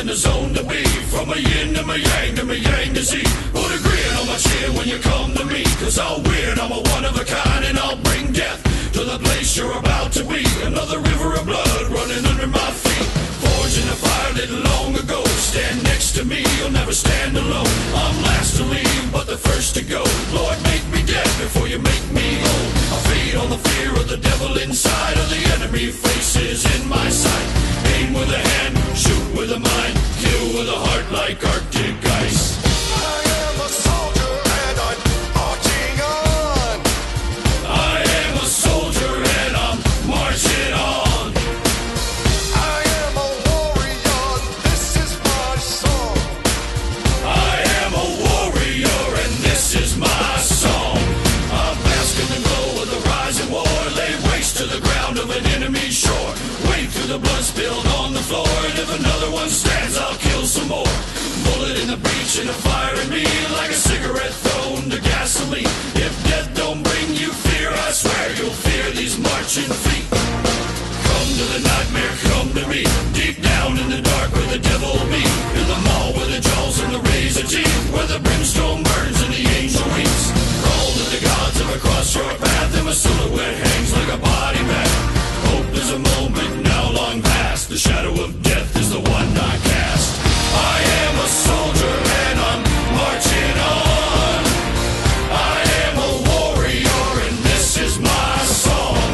in the zone to be. From my yin to my yang to my yang to Z. Put a grin on my chin when you come to me, 'cause I'll win, I'm a one of a kind, and I'll bring death to the place you're about to be. Another river of blood running under my feet, forging a fire lit long ago. Stand next to me, you'll never stand alone. I'm last to leave, but the first to go. Lord, make me dead before you make me old. I feed on the fear of the devil inside, of the enemy faces in my sight. Aim with a hand, shoot with a mind, kill with a heart like Arctic ice. I am a soldier and I'm marching on. I am a soldier and I'm marching on. I am a warrior, this is my song. I am a warrior and this is my song. I'm basking in the glow of the rising war, lay waste to the ground of an enemy shore. The blood spilled on the floor, and if another one stands, I'll kill some more. Bullet in the breach and a fire in me, like a cigarette thrown to gasoline. If death don't bring you fear, I swear you'll fear these marching feet. Come to the nightmare, come to me, deep down in the dark where the devil be. In the maw where the jaws and the razor teeth, where the brimstone burns and the angel weeps. Call to the gods of across your path, and my silhouette hangs like a body bag. Hope is a moment now long past, the shadow of death is the one I cast. I am a soldier and I'm marching on. I am a warrior and this is my song.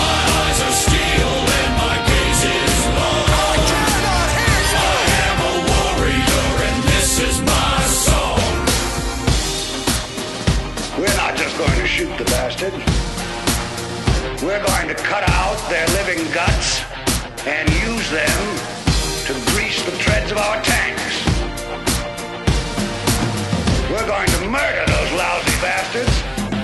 My eyes are steel and my gaze is long. I am a warrior and this is my song. We're not just going to shoot the bastard. We're going to cut out their living guts and use them to grease the treads of our tanks. We're going to murder those lousy bastards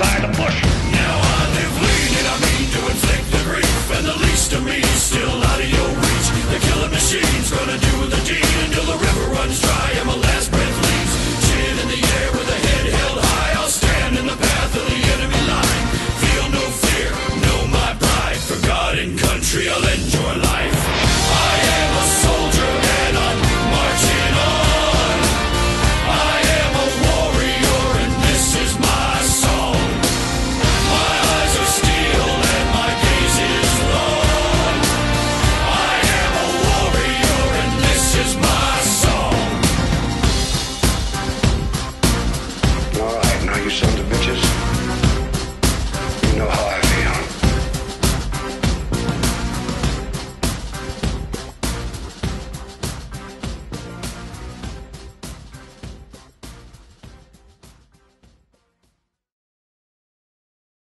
by the bushel. Now I live lean and I mean to inflict the grief, and the least of me is still out of your reach. The killing machine's gonna do the job.